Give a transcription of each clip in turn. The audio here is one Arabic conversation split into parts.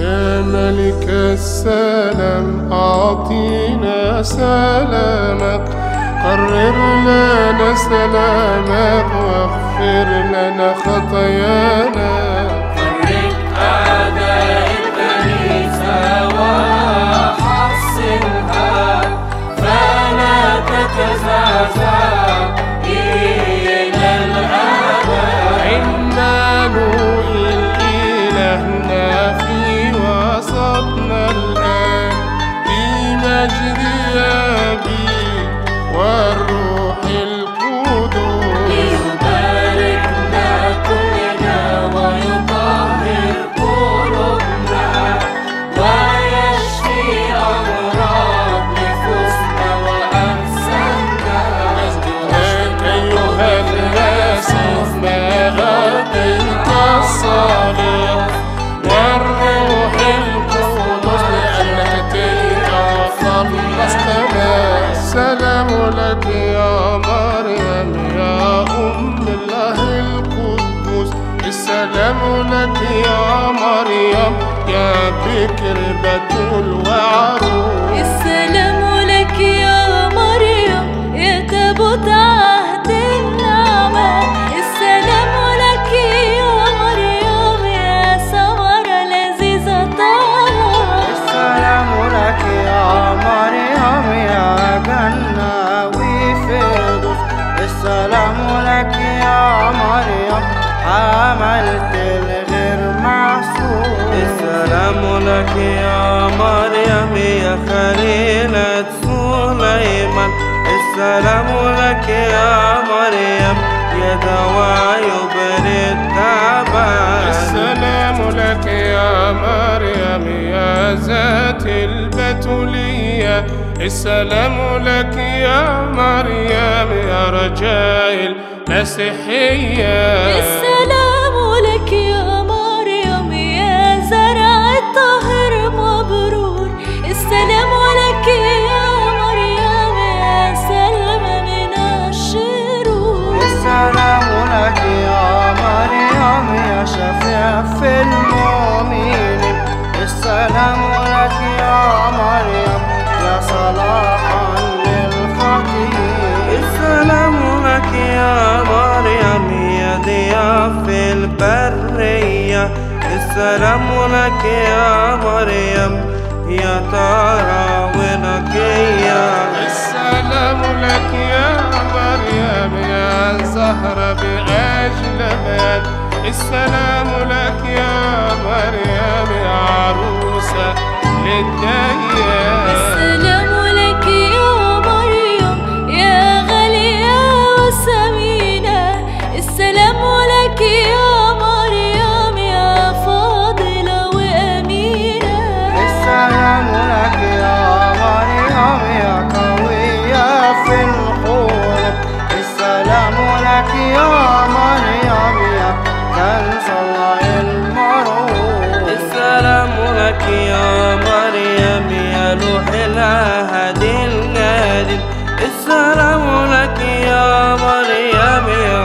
يا ملك السلام أعطينا سلامك، قرر لنا سلامك واغفر لنا خطايانا. فرق أعداء الكنيسة وحصنها فلا تتزعزع إلى الأبد. إنا نؤمن إلهنا في وسطنا الآن لنجري به والروح القدوس ليباركنا كلنا ويطهر قلوبنا ويشفي أمراض نفوسنا وأجسادنا. أشكرك أيها المسيح ما غطيت الصليب والروح القدوس لأنك تخلصتنا. سلام لك يا مريم يا أم الله القدوس. السلام لك يا مريم يا بكر بتول وعروس. السلام لك يا مريم يا تابوت عهد النعمة. السلام لك يا مريم يا ثمرة لذيذة طعمها. السلام لك يا مريم يا جنة وفردوس. السلام لك يا مريم حملت الغير معصوم. السلام لك يا مريم يا خليلة سليمان. السلام لك يا مريم يا دواء يبري التعبان. السلام لك يا مريم يا ذات البتولية. السلام لك يا مريم يا رجاء المسيحية. السلام لك يا مريم يا زرع الطهر مبرور. السلام لك يا مريم يا سلمى من الشرور. السلام لك يا مريم يا شفيع في المؤمنين. السلام لك يا مريم صلاحا للخطيئين. السلام لك يا مريم يا ضياء في البرية. السلام لك يا مريم يا طاهرة ونقية. السلام لك يا مريم يا زهرة بأجمل. السلام لك يا مريم يا عروسة للديان. السلام لك يا مريم يا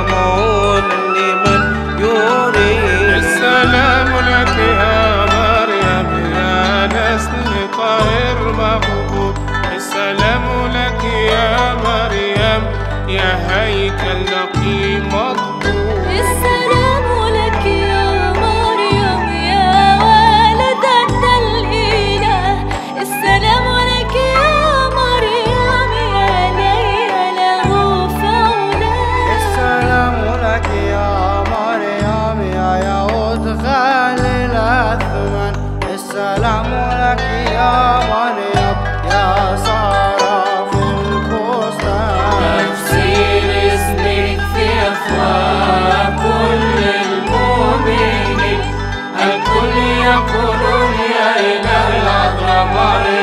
معون لمن يريد. السلام لك يا مريم يا نسل طاهر مقبول. السلام لك يا مريم يا هيكل نقي مطهور. السلام لك يا مريم يا والدة الإله. السلام لك يا السلام لك يا مريم يا زهرة في البستان. تفسير اسمك في أفواه كل المؤمنين. الكل يقولون يا إله العذراء مريم.